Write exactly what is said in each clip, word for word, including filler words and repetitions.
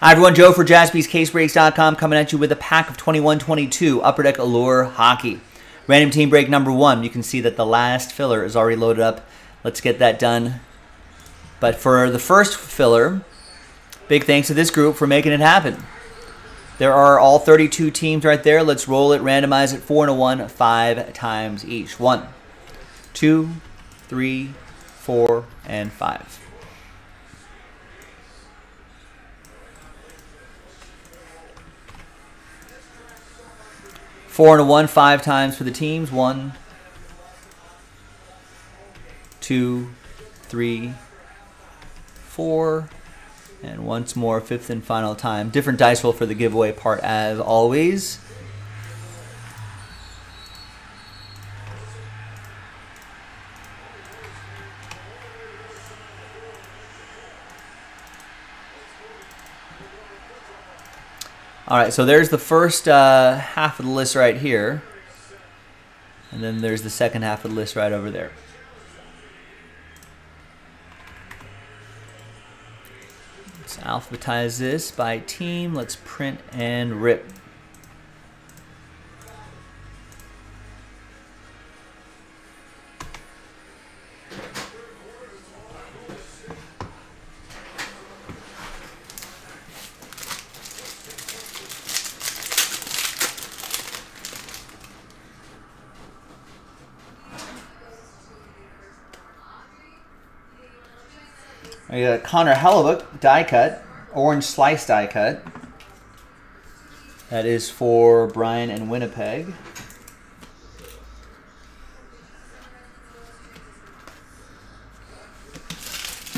Hi everyone, Joe for Jaspys Case Breaks dot com coming at you with a pack of twenty-one twenty-two Upper Deck Allure Hockey. Random team break number one. You can see that the last filler is already loaded up. Let's get that done. But for the first filler, big thanks to this group for making it happen. There are all thirty-two teams right there. Let's roll it, randomize it, four and a one, five times each. One, two, three, four, and five. Four and a one, five times for the teams. One, two, three, four, and once more, fifth and final time. Different dice roll for the giveaway part as always. All right, so there's the first uh, half of the list right here. And then there's the second half of the list right over there. Let's alphabetize this by team. Let's print and rip. I got Connor Hellebuck die cut, orange slice die cut. That is for Brian and Winnipeg.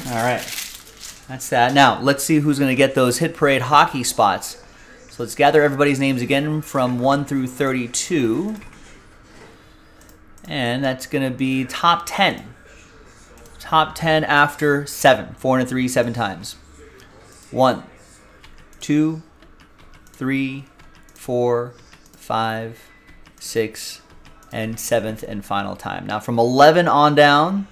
All right, that's that. Now let's see who's going to get those Hit Parade Hockey spots. So let's gather everybody's names again from one through thirty-two, and that's going to be top ten. Top ten after seven. Four and a three, seven times. One, two, three, four, five, six, and seventh and final time. Now from eleven on down,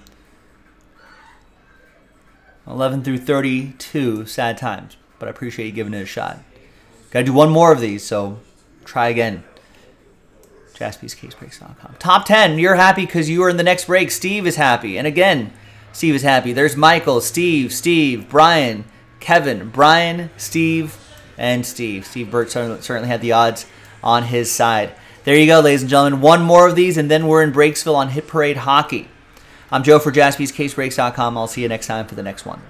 eleven through thirty-two, sad times, but I appreciate you giving it a shot. Gotta do one more of these, so try again. Jaspys Case Breaks dot com. Top ten, you're happy because you are in the next break. Steve is happy, and again, Steve is happy. There's Michael, Steve, Steve, Brian, Kevin, Brian, Steve, and Steve. Steve Burt certainly had the odds on his side. There you go, ladies and gentlemen. One more of these, and then we're in Breaksville on Hit Parade Hockey. I'm Joe for Jaspys Case Breaks dot com. I'll see you next time for the next one.